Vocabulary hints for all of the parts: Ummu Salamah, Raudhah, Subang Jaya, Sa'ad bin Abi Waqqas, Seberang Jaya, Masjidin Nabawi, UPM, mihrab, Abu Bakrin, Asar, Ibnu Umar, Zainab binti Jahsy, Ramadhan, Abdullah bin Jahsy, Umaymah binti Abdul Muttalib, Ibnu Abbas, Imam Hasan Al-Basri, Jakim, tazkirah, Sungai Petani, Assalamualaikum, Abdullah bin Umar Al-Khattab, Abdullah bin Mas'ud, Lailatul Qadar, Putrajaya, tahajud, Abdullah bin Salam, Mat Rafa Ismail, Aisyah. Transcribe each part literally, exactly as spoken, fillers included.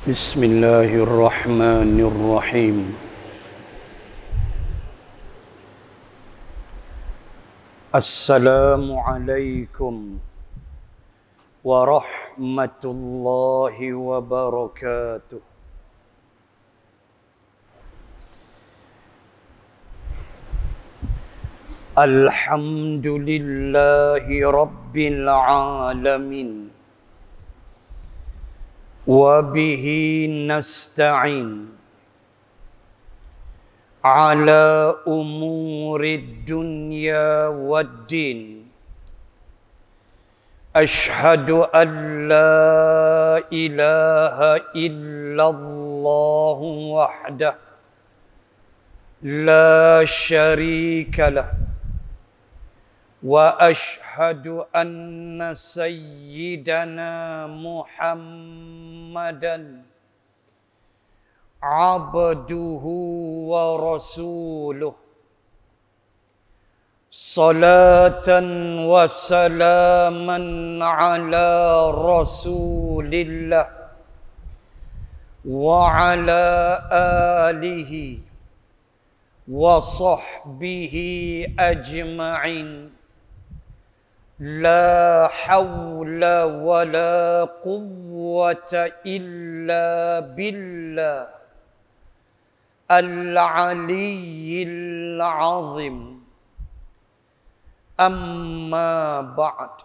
Bismillahirrahmanirrahim. Assalamualaikum warahmatullahi wabarakatuh. Alhamdulillahi rabbil alamin, wa bihi nasta'in ala umuri dunya waddin. Ashhadu an la ilaha illallah wahdah la sharika lah, wa ashhadu anna sayyidana Muhammadan abduhu wa rasuluh, salatan wa salaman ala rasulillah wa ala alihi wa sahbihi ajma'in. La hawla wa la quwwata illa billah al-aliyyil azim. Amma ba'd.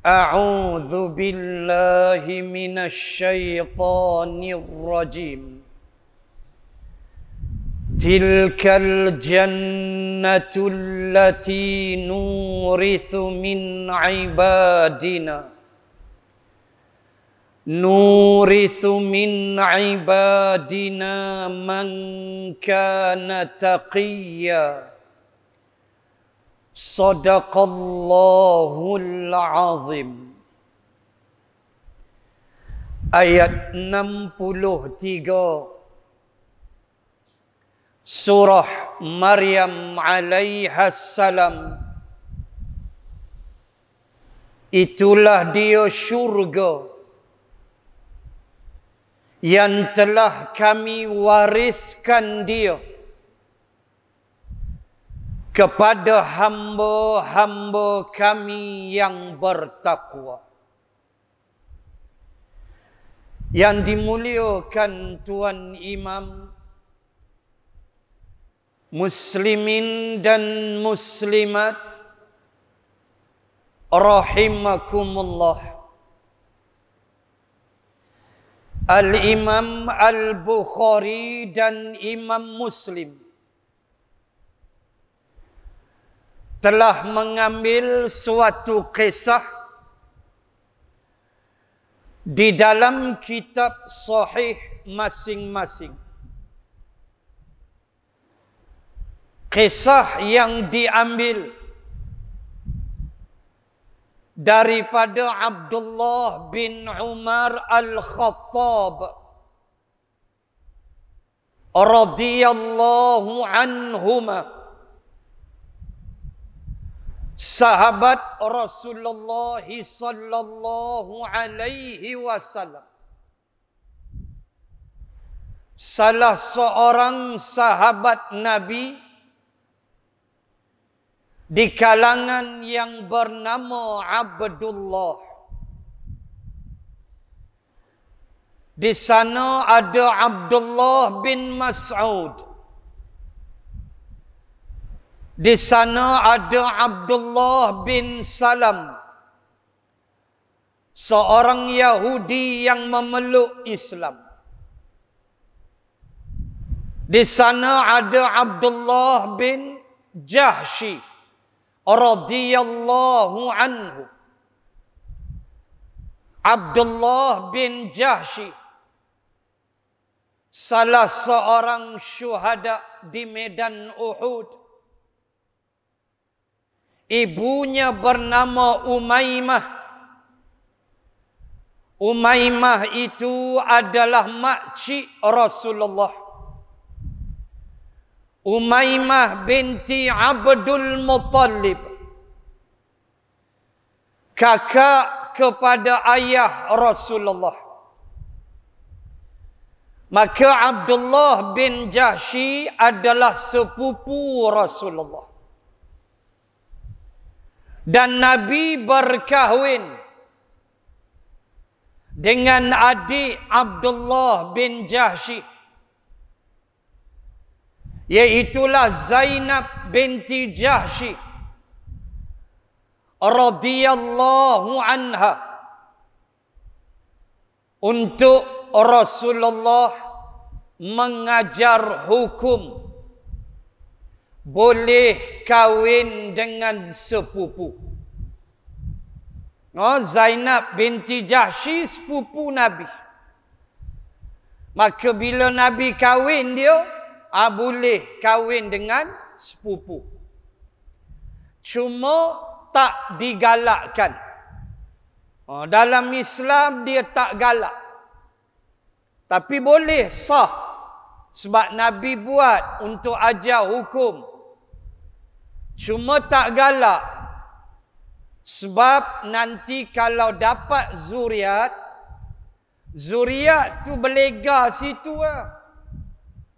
A'udhu billahi minash shaytanir rajim. Tilkal jannatu allati nurithu min ibadina nurithu min ibadina man kana taqiyya. Sadaqallahul azim. Ayat enam puluh tiga Surah Maryam alaihassalam. Itulah dia syurga yang telah kami wariskan dia kepada hamba-hamba kami yang bertakwa. Yang dimuliakan Tuan Imam, muslimin dan muslimat rahimakumullah. Al-Imam Al-Bukhari dan Imam Muslim telah mengambil suatu kisah di dalam kitab sahih masing-masing. Kisah yang diambil daripada Abdullah bin Umar Al-Khattab radhiyallahu anhuma, sahabat Rasulullah sallallahu alaihi wasallam, salah seorang sahabat Nabi di kalangan yang bernama Abdullah. Di sana ada Abdullah bin Mas'ud, di sana ada Abdullah bin Salam, seorang Yahudi yang memeluk Islam. Di sana ada Abdullah bin Jahsy radhiyallahu anhu. Abdullah bin Jahsy, salah seorang syuhada di medan Uhud. Ibunya bernama Umaymah. Umaymah itu adalah makcik Rasulullah. Umaymah binti Abdul Muttalib, kakak kepada ayah Rasulullah. Maka Abdullah bin Jahsy adalah sepupu Rasulullah. Dan Nabi berkahwin dengan adik Abdullah bin Jahsy, yaitulah Zainab binti Jahsy radhiyallahu anha, untuk Rasulullah mengajar hukum boleh kahwin dengan sepupu. Oh, Zainab binti Jahsy sepupu Nabi. Maka bila Nabi kahwin dia, ah, boleh kahwin dengan sepupu. Cuma tak digalakkan. Oh, dalam Islam dia tak galak. Tapi boleh sah, sebab Nabi buat untuk ajar hukum. Cuma tak galak, sebab nanti kalau dapat zuriat, zuriat tu belega situ lah.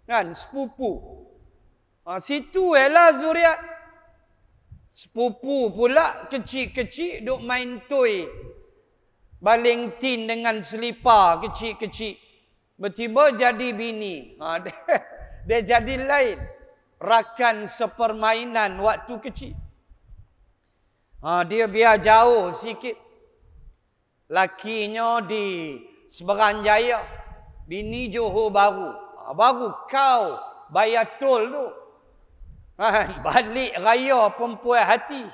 Kan sepupu, ha, situ lah zuriat. Sepupu pula kecil-kecil duk main toy, baling tin dengan selipar kecil-kecil. Tiba-tiba jadi bini. Ha, dia, dia jadi lain. Rakan sepermainan waktu kecil. Ha, dia biar jauh sikit. Lakinya di Seberang Jaya. Bini Johor Baru. Ha, baru kau bayar tol tu. Ha, balik raya perempuan hati.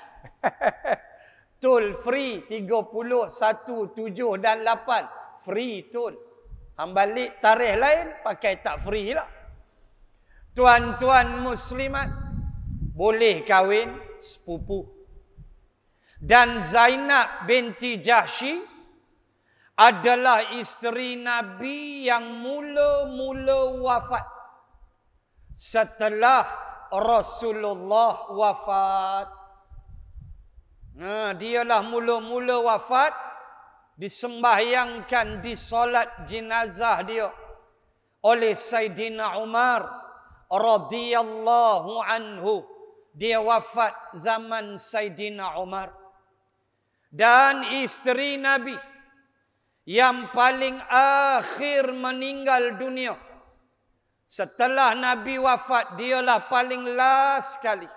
Tol free tiga puluh, satu, tujuh dan lapan. Free tol. Hang balik tarikh lain, pakai tak free lah. Tuan-tuan muslimat, boleh kahwin sepupu. Dan Zainab binti Jahsy adalah isteri Nabi yang mula-mula wafat. Setelah Rasulullah wafat. Nah, dialah mula-mula wafat. Disembahyangkan di solat jenazah dia oleh Sayyidina Umar radhiyallahu anhu. Dia wafat zaman Sayyidina Umar. Dan isteri Nabi yang paling akhir meninggal dunia. Setelah Nabi wafat, dialah paling last kali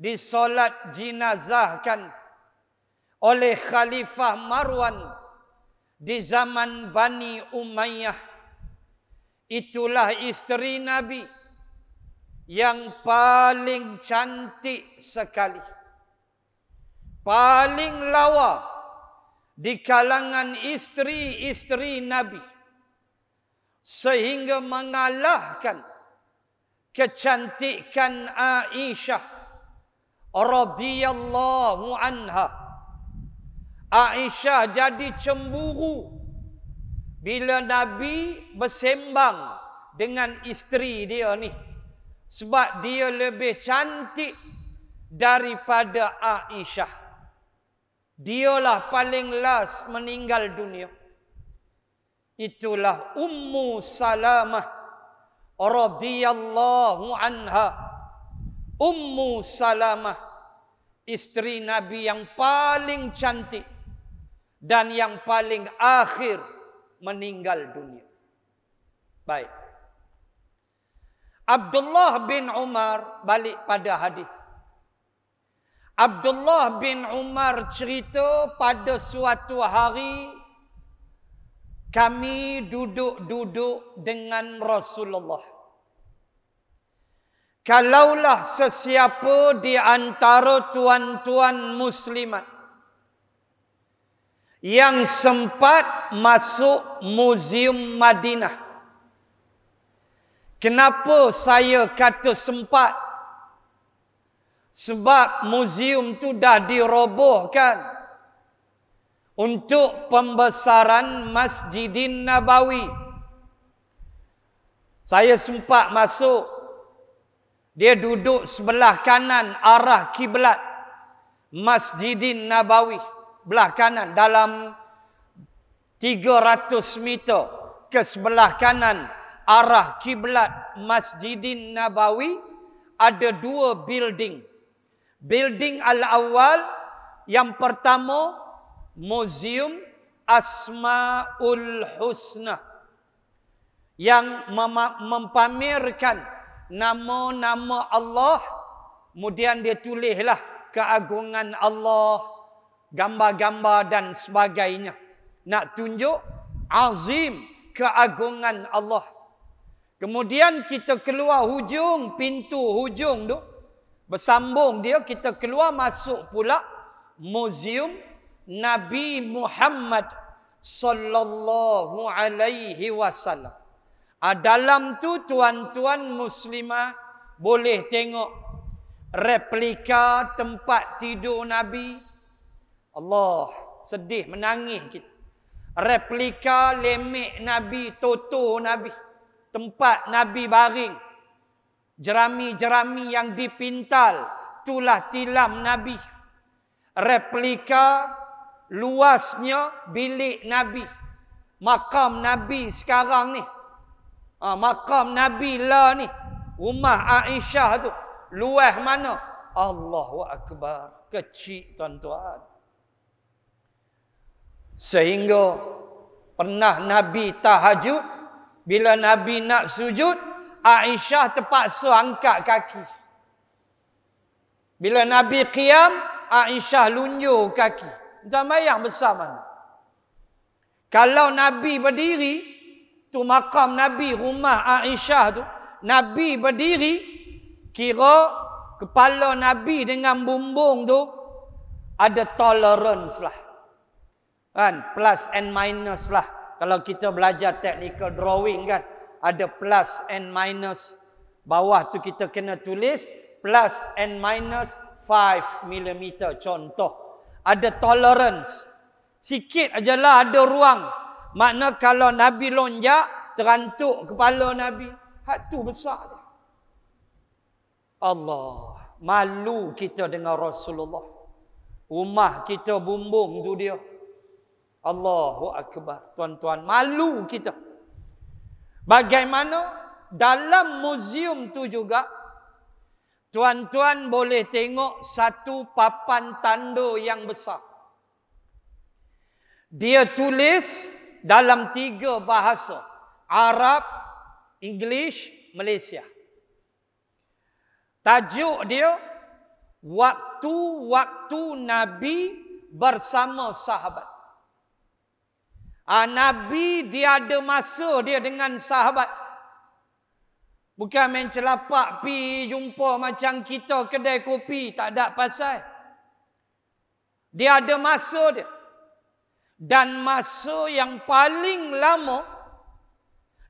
disolat jenazahkan oleh Khalifah Marwan di zaman Bani Umayyah. Itulah isteri Nabi yang paling cantik sekali, paling lawa di kalangan isteri-isteri Nabi, sehingga mengalahkan kecantikan Aisyah radhiyallahu anha. Aisyah jadi cemburu bila Nabi bersembang dengan isteri dia ni, sebab dia lebih cantik daripada Aisyah. Dialah paling last meninggal dunia. Itulah Ummu Salamah radhiyallahu anha. Ummu Salamah, isteri Nabi yang paling cantik dan yang paling akhir meninggal dunia. Baik. Abdullah bin Umar, balik pada hadis. Abdullah bin Umar cerita, pada suatu hari kami duduk-duduk dengan Rasulullah. Kalaulah sesiapa di antara tuan-tuan muslimat yang sempat masuk Museum Madinah. Kenapa saya kata sempat? Sebab museum itu dah dirobohkan untuk pembesaran Masjidin Nabawi. Saya sempat masuk Dia duduk sebelah kanan arah kiblat Masjidin Nabawi, belah kanan dalam tiga ratus meter ke sebelah kanan arah kiblat Masjidin Nabawi ada dua building. Building al-awwal yang pertama Museum Asmaul Husna yang mempamerkan nama-nama Allah, kemudian dia tulislah keagungan Allah, gambar-gambar dan sebagainya. Nak tunjuk azim keagungan Allah. Kemudian kita keluar hujung pintu hujung tu bersambung dia, kita keluar masuk pula Museum Nabi Muhammad sallallahu alaihi wasallam. Ah, dalam tu tuan-tuan muslimah boleh tengok replika tempat tidur Nabi. Allah, sedih menangis kita. Replika lemek Nabi, toto Nabi, tempat Nabi baring. Jerami-jerami yang dipintal, tulah tilam Nabi. Replika luasnya bilik Nabi. Makam Nabi sekarang ni. Ha, makam Nabi lah ni. Rumah Aisyah tu. Luah mana? Allahu Akbar. Kecil tuan-tuan. Sehingga pernah Nabi tahajud. Bila Nabi nak sujud, Aisyah terpaksa angkat kaki. Bila Nabi qiyam, Aisyah lunjur kaki. Zamayang besar mana? Kalau Nabi berdiri, tu makam Nabi, rumah Aisyah tu. Nabi berdiri, kira kepala Nabi dengan bumbung tu ada tolerance lah. Kan? Plus and minus lah. Kalau kita belajar technical drawing kan, ada plus and minus. Bawah tu kita kena tulis plus and minus lima milimeter contoh. Ada tolerance. Sikit ajalah ada ruang. Makna kalau Nabi lonjak, terantuk kepala Nabi. Hak tu besar. Allah. Malu kita dengan Rasulullah. Rumah kita bumbung tu dia. Allahu Akbar. Tuan-tuan, malu kita. Bagaimana? Dalam museum tu juga, tuan-tuan boleh tengok satu papan tanda yang besar. Dia tulis dalam tiga bahasa. Arab, English, Malaysia. Tajuk dia, waktu-waktu Nabi bersama sahabat. Ah, Nabi dia ada masa dia dengan sahabat. Bukan main celapak pi jumpa macam kita kedai kopi. Tak ada pasal. Dia ada masa dia. Dan masa yang paling lama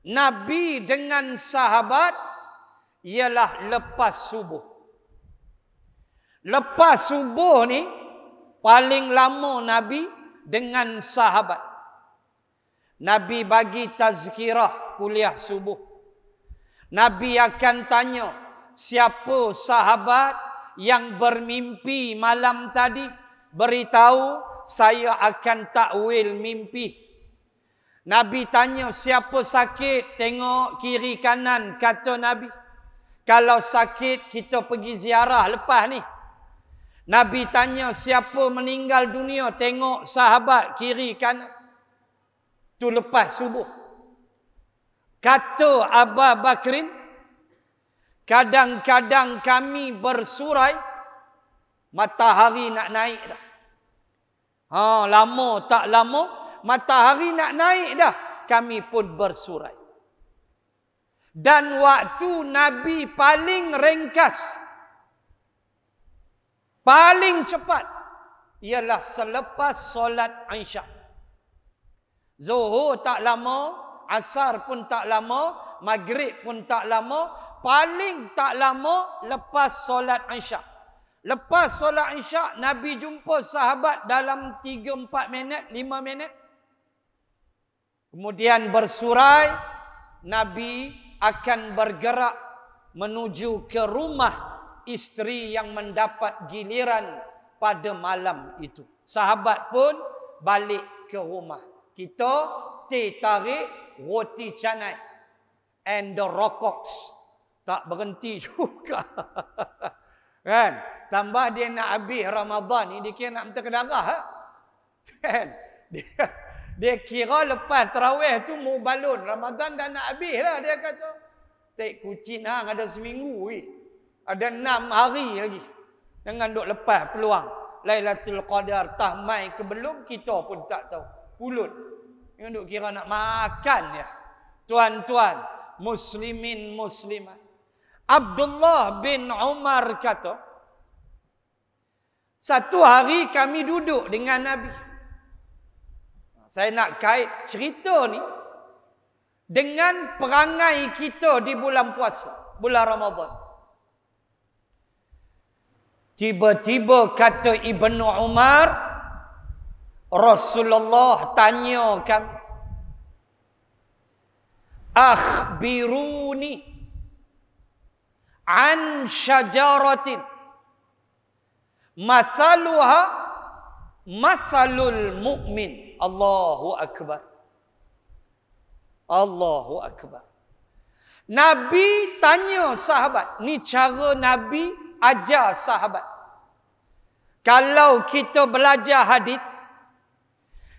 Nabi dengan sahabat ialah lepas subuh. Lepas subuh ni paling lama Nabi dengan sahabat. Nabi bagi tazkirah kuliah subuh. Nabi akan tanya siapa sahabat yang bermimpi malam tadi, beritahu saya akan takwil mimpi. Nabi tanya siapa sakit, tengok kiri kanan, kata Nabi. Kalau sakit, kita pergi ziarah lepas ni. Nabi tanya siapa meninggal dunia, tengok sahabat kiri kanan. Tu lepas subuh. Kata Abu Bakrin, kadang-kadang kami bersurai, matahari nak naik dah. Ha, lama tak lama. Matahari nak naik dah, kami pun bersurai. Dan waktu Nabi paling ringkas, paling cepat, ialah selepas solat Isyak. Zuhur tak lama, asar pun tak lama, maghrib pun tak lama, paling tak lama lepas solat Isyak. Lepas solat Isyak, Nabi jumpa sahabat dalam tiga empat minit, lima minit. Kemudian bersurai, Nabi akan bergerak menuju ke rumah istri yang mendapat giliran pada malam itu. Sahabat pun balik ke rumah. Kita teh tarik, roti canai, and the rokoks. Tak berhenti juga. Kan? Tambah dia nak habis Ramadan ni, dia kira nak minta ke darah. Ha? Kan? Dia, dia kira lepas terawih tu mau balon. Ramadan dah nak habis lah. Dia kata, tak kucing hang ada seminggu. Eh. Ada enam hari lagi. Jangan duk lepas peluang. Lailatul Qadar, tahmai ke belum, kita pun tak tahu. Pulut. Jangan duk kira nak makan ya. Tuan-tuan, muslimin, muslimat. Abdullah bin Umar kata, satu hari kami duduk dengan Nabi. Saya nak kait cerita ni dengan perangai kita di bulan puasa, bulan Ramadan. Tiba-tiba kata Ibnu Umar, Rasulullah tanya kami, akhbiruni an syajaratin masaluha masalul mu'min. Allahu Akbar, Allahu Akbar. Nabi tanya sahabat. Ni cara Nabi ajar sahabat. Kalau kita belajar hadis,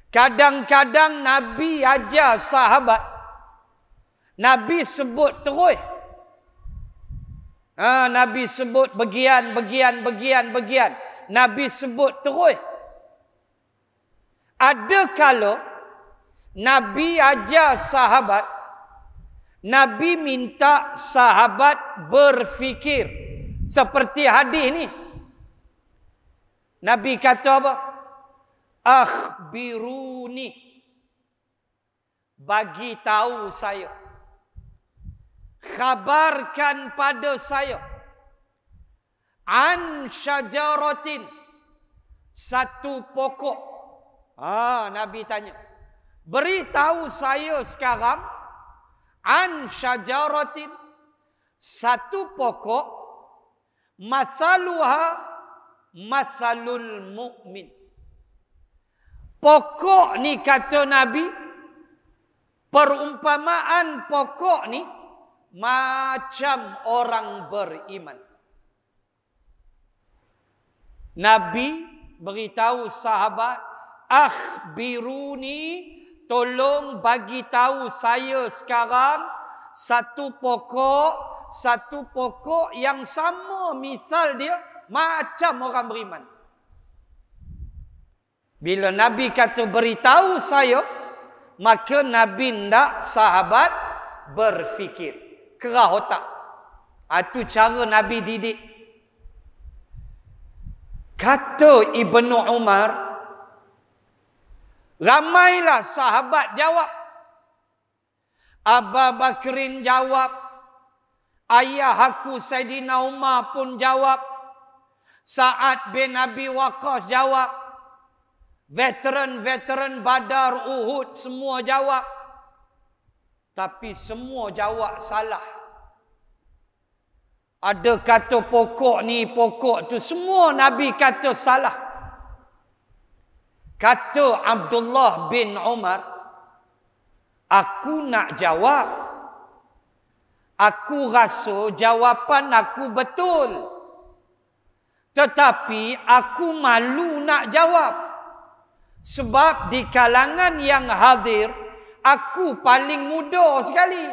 kadang-kadang Nabi ajar sahabat, Nabi sebut terus. Ha, Nabi sebut bagian, bagian, bagian, bagian. Nabi sebut terus. Ada kalau Nabi ajar sahabat, Nabi minta sahabat berfikir. Seperti hadis ni. Nabi kata apa? Akhbiruni. Bagi tahu saya. Khabarkan pada saya an syajaratin, satu pokok. Ah, Nabi tanya, beritahu saya sekarang an syajaratin, satu pokok, masaluha masalul mu'min. Pokok ni kata Nabi, perumpamaan pokok ni macam orang beriman. Nabi beritahu sahabat, akhbiruni, tolong bagi tahu saya sekarang satu pokok, satu pokok yang sama misal dia macam orang beriman. Bila Nabi kata beritahu saya, maka Nabi nak sahabat berfikir. Kerah otak. Itu cara Nabi didik. Kata Ibnu Umar, ramailah sahabat jawab. Abu Bakrin jawab. Ayah aku Saidina Umar pun jawab. Sa'ad bin Abi Waqqas jawab. Veteran-veteran Badar, Uhud semua jawab. Tapi semua jawab salah. Ada kata pokok ni, pokok tu. Semua Nabi kata salah. Kata Abdullah bin Umar, aku nak jawab. Aku rasa jawapan aku betul. Tetapi aku malu nak jawab. Sebab di kalangan yang hadir, aku paling muda sekali.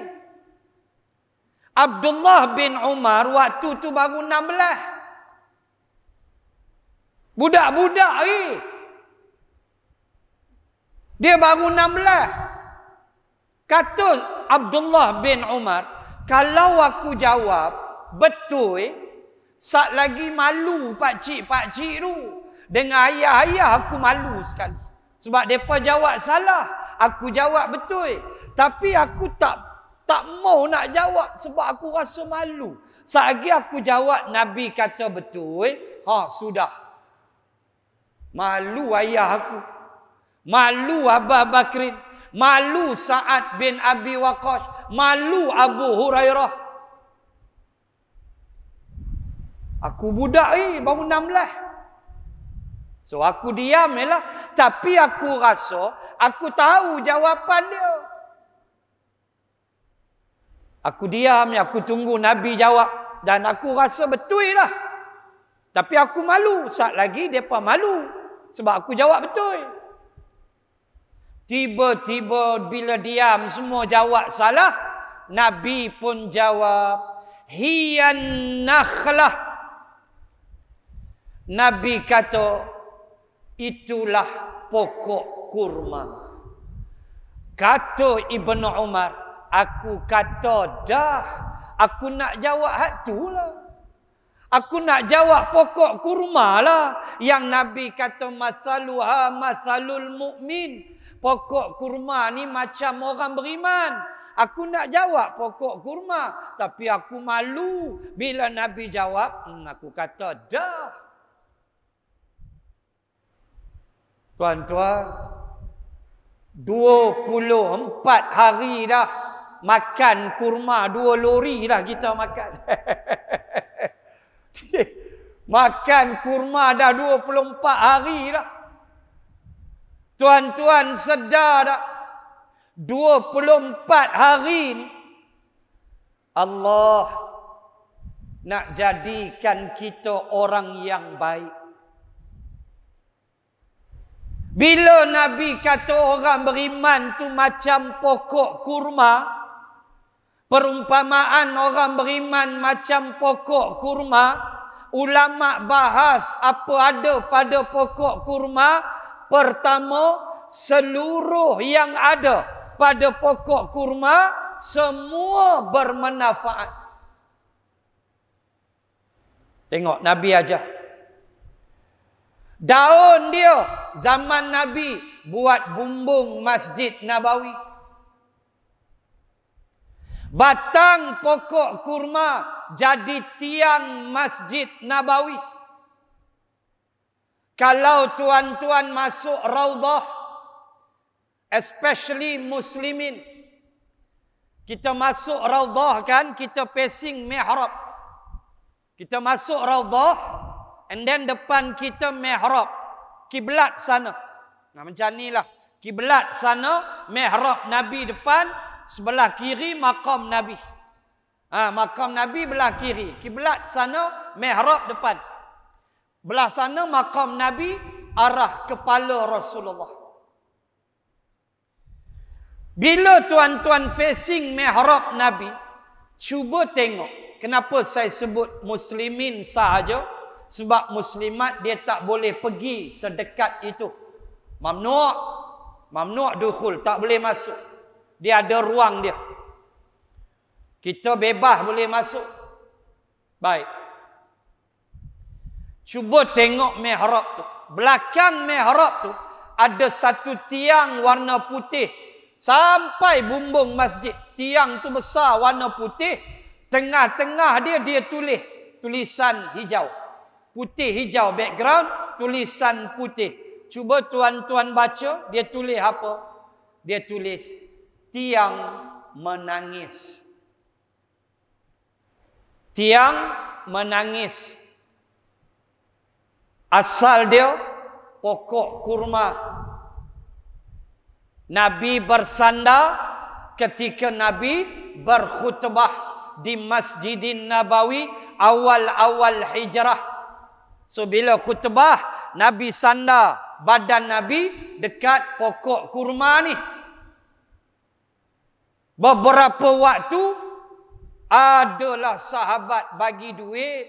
Abdullah bin Umar waktu tu baru enam belas. Budak-budak ni. Dia baru enam belas. Kata Abdullah bin Umar, kalau aku jawab betul, eh, sat lagi malu pakcik-pakcik tu. Dengan ayah-ayah aku malu sekali. Sebab mereka jawab salah. Aku jawab betul. Tapi aku tak tak mau nak jawab sebab aku rasa malu. Selagi aku jawab, Nabi kata betul. Ha, sudah. Malu ayah aku. Malu Abu Bakrin. Malu Sa'ad bin Abi Waqqas. Malu Abu Hurairah. Aku budak ni, baru enam belas. So, aku diam je lah. Tapi aku rasa, aku tahu jawapan dia. Aku diam je, aku tunggu Nabi jawab. Dan aku rasa betul lah. Tapi aku malu. Saat lagi, mereka malu. Sebab aku jawab betul. Tiba-tiba bila diam, semua jawab salah. Nabi pun jawab. Hiyan nakhlah. Nabi kata, itulah pokok kurma. Kata Ibnu Umar, aku kata dah, aku nak jawab hak tu lah. Aku nak jawab pokok kurma lah. Yang Nabi kata, masaluha masalul mu'min. Pokok kurma ni macam orang beriman. Aku nak jawab pokok kurma. Tapi aku malu. Bila Nabi jawab, hmm, aku kata, dah. Tuan-tuan, dua puluh empat hari dah makan kurma. Dua lori dah kita makan. Makan kurma dah dua puluh empat hari dah. Tuan-tuan sedar dah. dua puluh empat hari ni Allah nak jadikan kita orang yang baik. Bila Nabi kata orang beriman tu macam pokok kurma, perumpamaan orang beriman macam pokok kurma, ulama bahas apa ada pada pokok kurma. Pertama, seluruh yang ada pada pokok kurma, semua bermanfaat. Tengok Nabi aja. Daun dia, zaman Nabi, buat bumbung Masjid Nabawi. Batang pokok kurma, jadi tiang Masjid Nabawi. Kalau tuan-tuan masuk Raudhah, especially Muslimin, kita masuk Raudhah kan, kita passing mihrab. Kita masuk Raudhah, and then depan kita mihrab, kiblat sana. Nah, macam ni lah, kiblat sana, mihrab Nabi depan, sebelah kiri makam Nabi. Ha, makam Nabi belah kiri, kiblat sana, mihrab depan. Belah sana makam Nabi, arah kepala Rasulullah. Bila tuan-tuan facing mihrab Nabi, cuba tengok. Kenapa saya sebut Muslimin sahaja? Sebab Muslimat dia tak boleh pergi sedekat itu. Mamnu'. Mamnu' dukhul. Tak boleh masuk. Dia ada ruang dia. Kita bebas boleh masuk. Baik. Cuba tengok mihrab tu. Belakang mihrab tu, ada satu tiang warna putih. Sampai bumbung masjid. Tiang tu besar warna putih. Tengah-tengah dia, dia tulis. Tulisan hijau. Putih hijau background. Tulisan putih. Cuba tuan-tuan baca. Dia tulis apa? Dia tulis tiang menangis. Tiang menangis. Asal dia pokok kurma. Nabi bersandar ketika Nabi berkhutbah di Masjidin Nabawi awal-awal hijrah. So, bila khutbah, Nabi sandar badan Nabi dekat pokok kurma ni. Beberapa waktu, adalah sahabat bagi duit.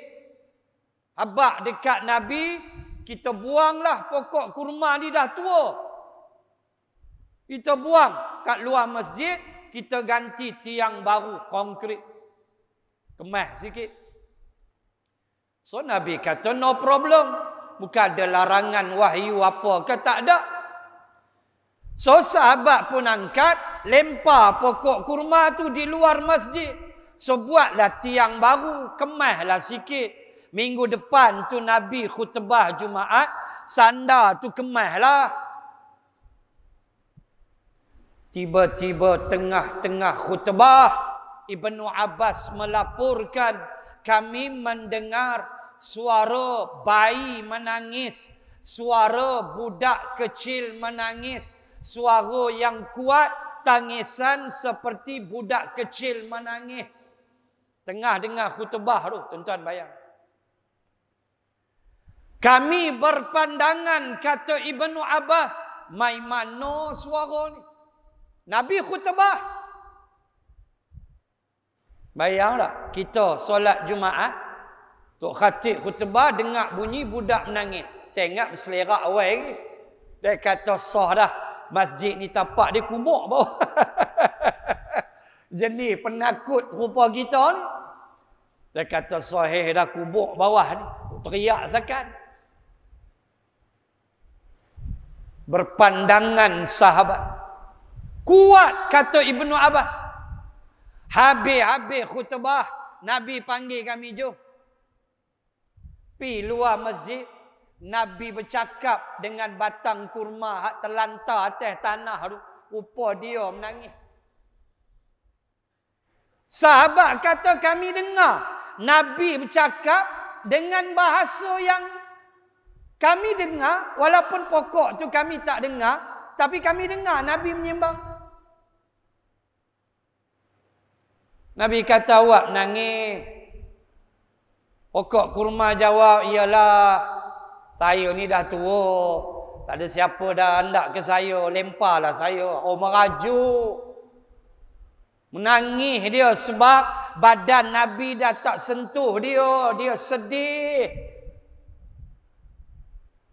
Habak dekat Nabi, kita buanglah pokok kurma ni dah tua. Kita buang kat luar masjid, kita ganti tiang baru, konkrit. Kemas sikit. So, Nabi kata, no problem. Bukan ada larangan wahyu apa ke, tak ada. So, sahabat pun angkat, lempar pokok kurma tu di luar masjid. So, buatlah tiang baru, kemaslah sikit. Minggu depan tu Nabi khutbah Jumaat, sandar tu kemaslah. Tiba-tiba tengah-tengah khutbah, Ibnu Abbas melaporkan, kami mendengar suara bayi menangis, suara budak kecil menangis, suara yang kuat, tangisan seperti budak kecil menangis. Tengah dengar khutbah tu, tuan-tuan bayang. Kami berpandangan, kata Ibnu Abbas, mai mano suara ni. Nabi khutbah. Bayang tak? Kita solat Jumaat, Tok Khatib khutbah, dengar bunyi budak menangis. Saya ingat berselerak awal lagi. Dia kata sah dah. Masjid ni tapak dia kubur bawah. Jenis penakut rupa kita ni. Dia kata sahih dah kubur bawah ni. Teriak sakan. Berpandangan sahabat. Kuat, kata Ibnu Abbas. Habis-habis khutbah, Nabi panggil kami, jom. Pi luar masjid. Nabi bercakap dengan batang kurma hak terlantar atas tanah tu. Rupa dia menangis. Sahabat kata kami dengar Nabi bercakap dengan bahasa yang kami dengar, walaupun pokok tu kami tak dengar, tapi kami dengar Nabi menyembang. Nabi kata awak menangis. Pokok kurma jawab, iyalah saya ni dah tua, tak ada siapa dah hendak ke saya, lemparlah saya. Oh, merajuk. Menangis dia sebab badan Nabi dah tak sentuh dia, dia sedih.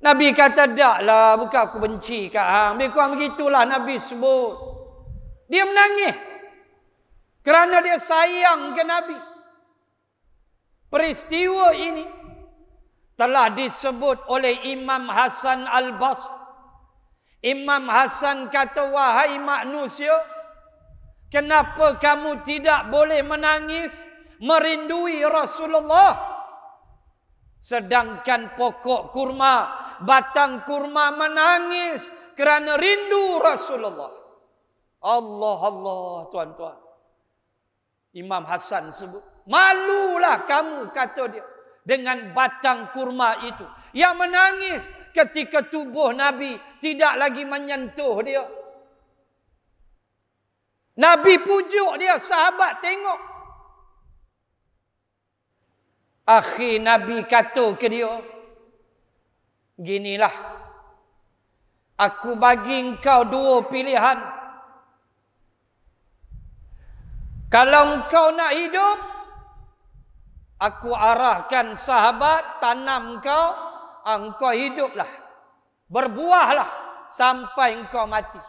Nabi kata, daklah, bukan aku benci kat hang. Lebih kurang begitulah Nabi sebut. Dia menangis kerana dia sayang ke Nabi. Peristiwa ini telah disebut oleh Imam Hasan Al-Basri. Imam Hasan kata, wahai manusia, kenapa kamu tidak boleh menangis merindui Rasulullah? Sedangkan pokok kurma, batang kurma menangis kerana rindu Rasulullah. Allah Allah, tuan-tuan. Imam Hasan sebut, malulah kamu, kata dia, dengan batang kurma itu yang menangis ketika tubuh Nabi tidak lagi menyentuh dia. Nabi pujuk dia, sahabat tengok. Akhir Nabi kata ke dia, ginilah, aku bagi engkau dua pilihan. Kalau engkau nak hidup, aku arahkan sahabat, tanam kau, engkau hiduplah, berbuahlah sampai engkau mati.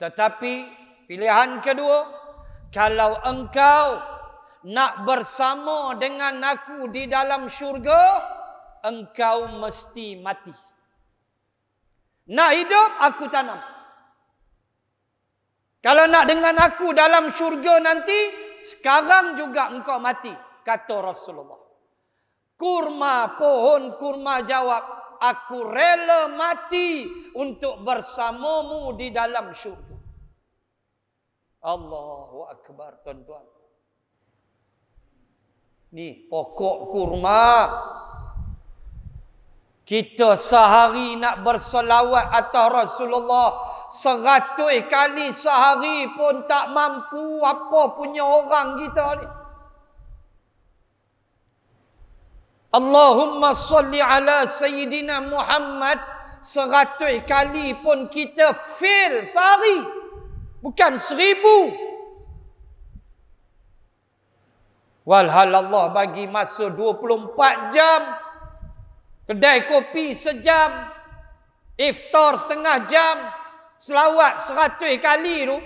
Tetapi pilihan kedua, kalau engkau nak bersama dengan aku di dalam syurga, engkau mesti mati. Nak hidup, aku tanam. Kalau nak dengan aku dalam syurga nanti, sekarang juga engkau mati, kata Rasulullah. Kurma, pohon kurma jawab, aku rela mati untuk bersamamu di dalam syurga. Allahu Akbar, tuan-tuan. Ni pokok kurma. Kita sehari nak berselawat atas Rasulullah seratus kali sehari pun tak mampu, apa punya orang kita ni. Allahumma salli ala Sayyidina Muhammad, seratus kali pun kita fail sehari. Bukan seribu. Walhal Allah bagi masa dua puluh empat jam. Kedai kopi sejam. Iftar setengah jam. Selawat seratus kali tu,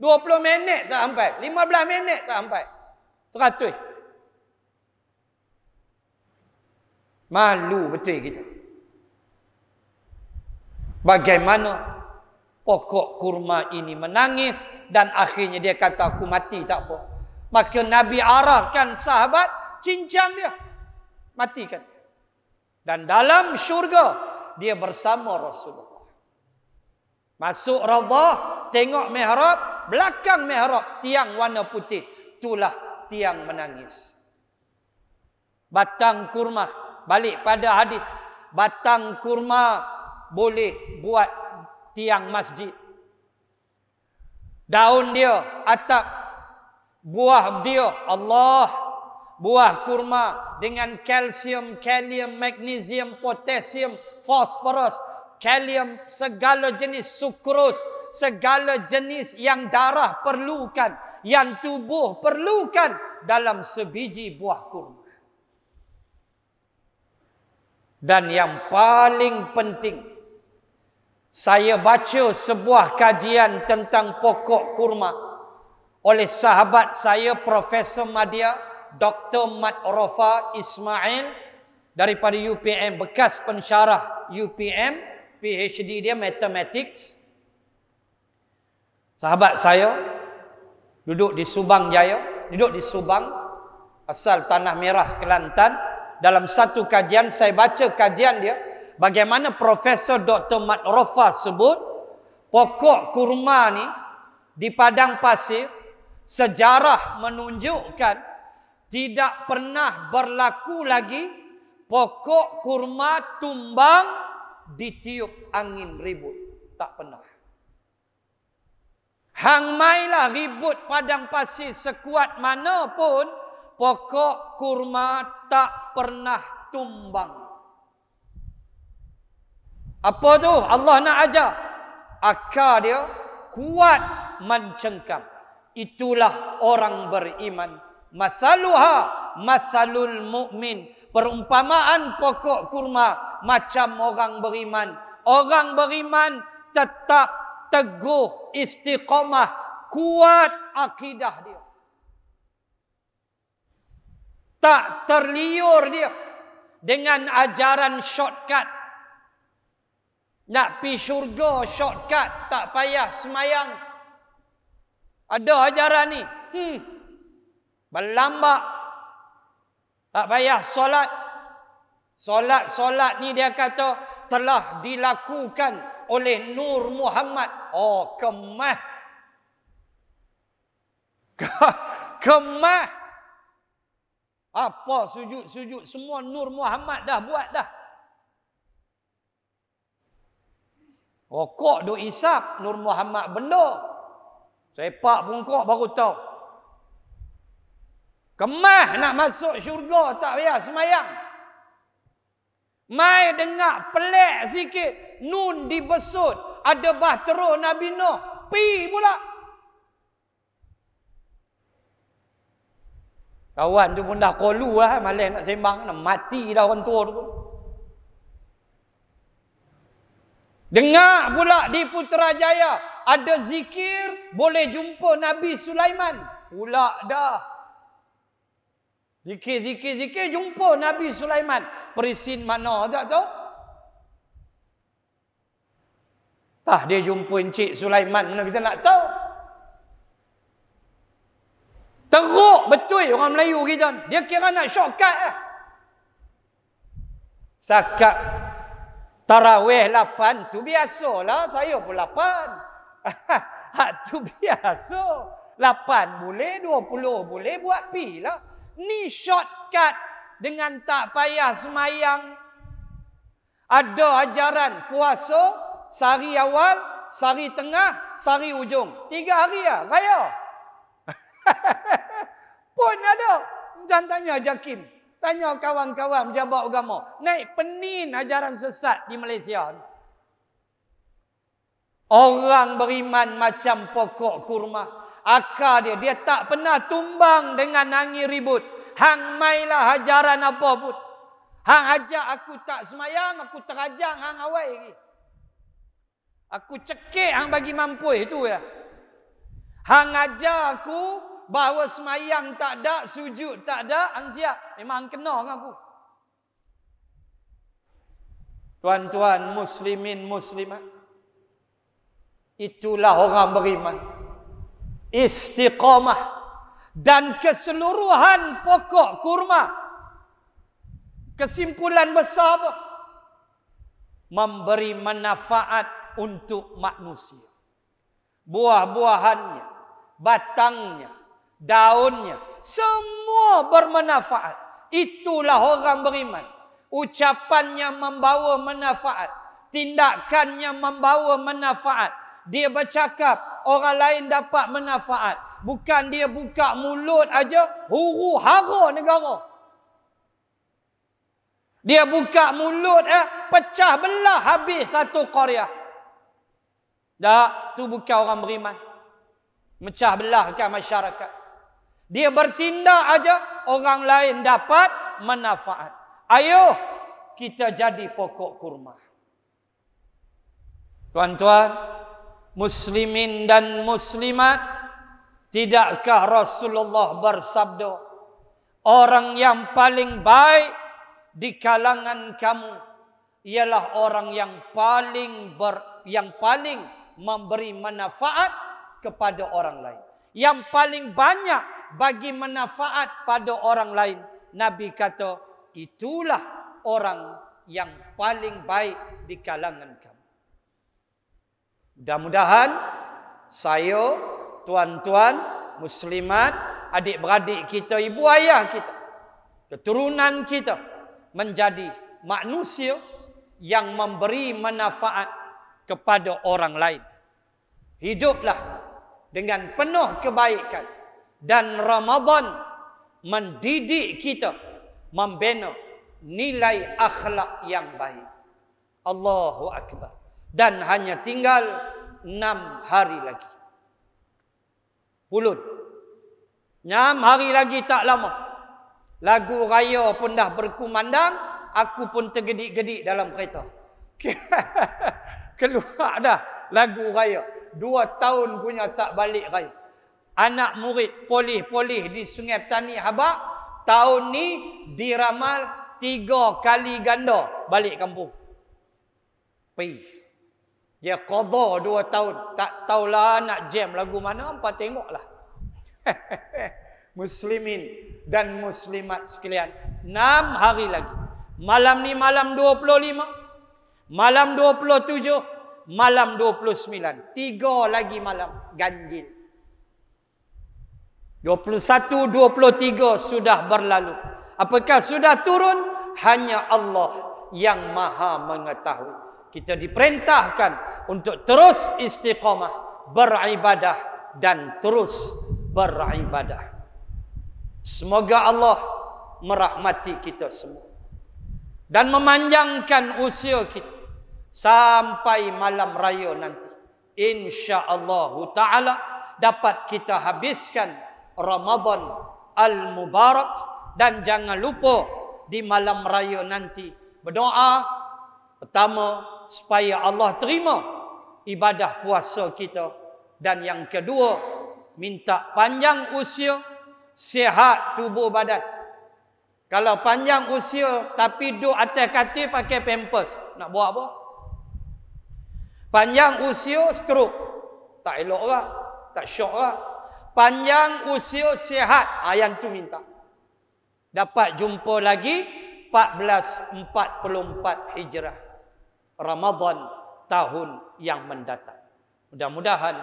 dua puluh minit tak sampai, lima belas minit tak sampai, seratus. Malu betul kita. Bagaimana pokok kurma ini menangis dan akhirnya dia kata aku mati tak apa. Maka Nabi arahkan sahabat, cincang dia, matikan. Dan dalam syurga dia bersama Rasulullah. Masuk Rawdah, tengok mihrab, belakang mihrab tiang warna putih, itulah tiang menangis. Batang kurma, balik pada hadis, batang kurma boleh buat tiang masjid. Daun dia, atap, buah dia, Allah, buah kurma dengan kalsium, kalium, magnesium, potasium, fosforus, kalium, segala jenis sukrus, segala jenis yang darah perlukan, yang tubuh perlukan dalam sebiji buah kurma. Dan yang paling penting, saya baca sebuah kajian tentang pokok kurma oleh sahabat saya Profesor Madya, Doktor Mat Rafa Ismail daripada U P M, bekas pensyarah U P M, P H D dia Mathematics. Sahabat saya duduk di Subang Jaya, duduk di Subang, asal Tanah Merah, Kelantan. Dalam satu kajian, saya baca kajian dia, bagaimana Profesor Doktor Mat Rafa sebut, pokok kurma ni di padang pasir, sejarah menunjukkan tidak pernah berlaku lagi pokok kurma tumbang ditiup angin ribut. Tak pernah. Hang mailah ribut padang pasir sekuat mana pun, pokok kurma tak pernah tumbang. Apa tu? Allah nak ajar. Akar dia kuat mencengkam. Itulah orang beriman. Masaluha masalul mu'min. Perumpamaan pokok kurma macam orang beriman. Orang beriman tetap teguh istiqamah, kuat akidah dia. Tak terliur dia dengan ajaran shortcut. Nak pergi syurga shortcut, tak payah semayang. Ada ajaran ni. Hmm. Berlambak. Tak payah solat. Solat-solat ni dia kata telah dilakukan oleh Nur Muhammad. Oh, kemah. Kemah. Apa sujud-sujud semua Nur Muhammad dah buat dah. Rokok duk isap Nur Muhammad benda. Sepak bungkok baru tahu. Kemah nak masuk syurga tak payah semayang. Mai dengar pelik sikit. Nun dibesut. Ada bahtera Nabi Nuh. Pi pula. Kawan tu pun dah kolu lah. Malam nak sembang. Nak mati dah orang tua tu pun. Dengar pula di Putrajaya. Ada zikir. Boleh jumpa Nabi Sulaiman. Pula dah. Zikir-zikir-zikir. Jumpa Nabi Sulaiman. Perisin mana tak tahu. Tah dia jumpa Encik Sulaiman. Mana kita nak tahu. Teruk betul orang Melayu kita. Dia kira nak shortcut lah. Sakat tarawih lapan tu biasalah. Saya pun lapan. Hak tu biasa. Lapan boleh, dua puluh boleh. Buat pi lah. Ni shortcut dengan tak payah semayang. Ada ajaran puasa, sehari awal, sehari tengah, sehari ujung. Tiga hari lah. Raya. Pun ada. Jangan tanya Jakim. Tanya kawan-kawan pejabat agama. Naik penin ajaran sesat di Malaysia. Orang beriman macam pokok kurma. Akar dia. Dia tak pernah tumbang dengan angin ribut. Hang mailah ajaran apa pun. Hang ajak aku tak semayang. Aku terajang hang awal lagi. Aku cekik hang bagi mampu. Itu ya. Hang ajar aku. Bahawa semayang tak ada, sujud tak ada, hang siap. Memang kena dengan aku. Tuan-tuan, muslimin, muslimat. Itulah orang beriman. Istiqamah. Dan keseluruhan pokok kurma. Kesimpulan besar apa? Memberi manfaat untuk manusia. Buah-buahannya, batangnya, daunnya, semua bermanfaat. Itulah orang beriman. Ucapannya membawa manfaat, tindakannya membawa manfaat. Dia bercakap, orang lain dapat manfaat. Bukan dia buka mulut aja, huru-hara negara. Dia buka mulut, eh, pecah belah habis satu Korea. Tak, tu bukan orang beriman. Mecah belahkan masyarakat. Dia bertindak aja, orang lain dapat manfaat. Ayo, kita jadi pokok kurma. Tuan-tuan, muslimin dan muslimat, tidakkah Rasulullah bersabda, orang yang paling baik di kalangan kamu ialah orang yang paling ber, yang paling memberi manfaat kepada orang lain. Yang paling banyak bagi manfaat pada orang lain. Nabi kata, itulah orang yang paling baik di kalangan kamu. Mudah-mudahan saya, tuan-tuan, muslimat, adik-beradik kita, ibu ayah kita, keturunan kita, menjadi manusia yang memberi manfaat kepada orang lain. Hiduplah dengan penuh kebaikan. Dan Ramadan mendidik kita membina nilai akhlak yang baik. Allahu Akbar. Dan hanya tinggal enam hari lagi. Bulan. Enam hari lagi tak lama. Lagu raya pun dah berkumandang. Aku pun tergedik-gedik dalam kereta. Keluar dah lagu raya. Dua tahun punya tak balik raya. Anak murid polih-polih di Sungai Petani Habak, tahun ni diramal tiga kali ganda balik kampung. Pergi. Dia qada dua tahun. Tak tahulah nak jam lagu mana, hampa tengoklah. Muslimin dan muslimat sekalian, enam hari lagi. Malam ni malam dua puluh lima, malam dua puluh tujuh, malam dua puluh sembilan. Tiga lagi malam ganjil. dua puluh satu, dua puluh tiga sudah berlalu. Apakah sudah turun? Hanya Allah yang maha mengetahui. Kita diperintahkan untuk terus istiqamah, beribadah dan terus beribadah. Semoga Allah merahmati kita semua dan memanjangkan usia kita sampai malam raya nanti. InsyaAllah ta'ala dapat kita habiskan Ramadan Al-Mubarak. Dan jangan lupa di malam raya nanti berdoa pertama supaya Allah terima ibadah puasa kita, dan yang kedua minta panjang usia, sihat tubuh badan. Kalau panjang usia tapi duduk atas katil pakai pampers, nak buat apa? Panjang usia stroke, tak elok lah, tak syok lah. Panjang usia sihat, ah, yang tu minta. Dapat jumpa lagi seribu empat ratus empat puluh empat Hijrah, Ramadan tahun yang mendatang. Mudah-mudahan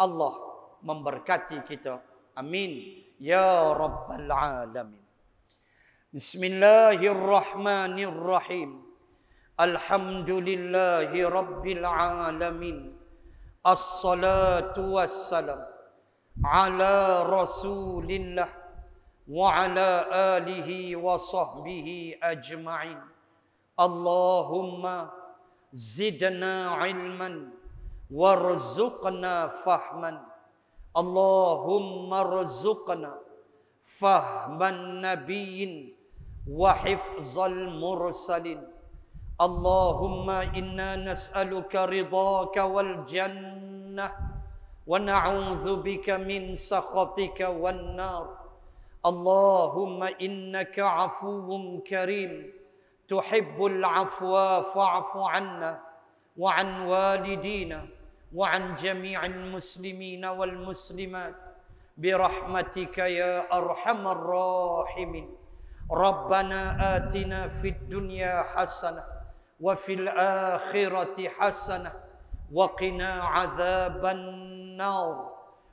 Allah memberkati kita. Amin ya rabbal alamin. Bismillahirrahmanirrahim. Alhamdulillahi rabbil alamin. Assalatu wassalam ala rasulillah wa ala alihi wa sahbihi ajma'in. Allahumma zidna ilman warzuqna fahman. Allahumma rzuqna fahman nabiyyin wa hifzal mursalin. Allahumma inna nas'aluka ridhaka wal jannah wa na'udzu bika min sakhatika wan nar. Allahumma innaka 'afuwwun karim tuhibbul 'afwa fa'fu 'anna wa 'an walidina wa 'an jami'il muslimina wal muslimat bi rahmatika ya arhamar rahimin. Rabbana atina fid dunya hasanah wa fil akhirati hasanah wa qina 'adzaban.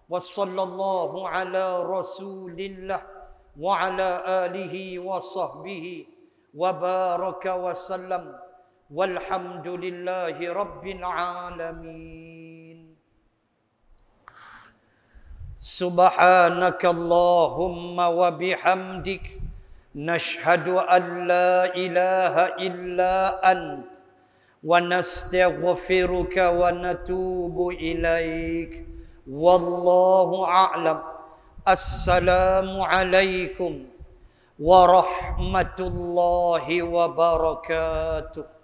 Wa sallallahu ala rasulillah wa ala alihi wa sahbihi wa baraka wa sallam walhamdulillahi rabbil alamin. Subhanakallahumma wa bihamdik nashhadu an la ilaha illa ant wa nastaghfiruka wa natubu ilaik. Wallahu a'lam. Assalamualaikum warahmatullahi wabarakatuh.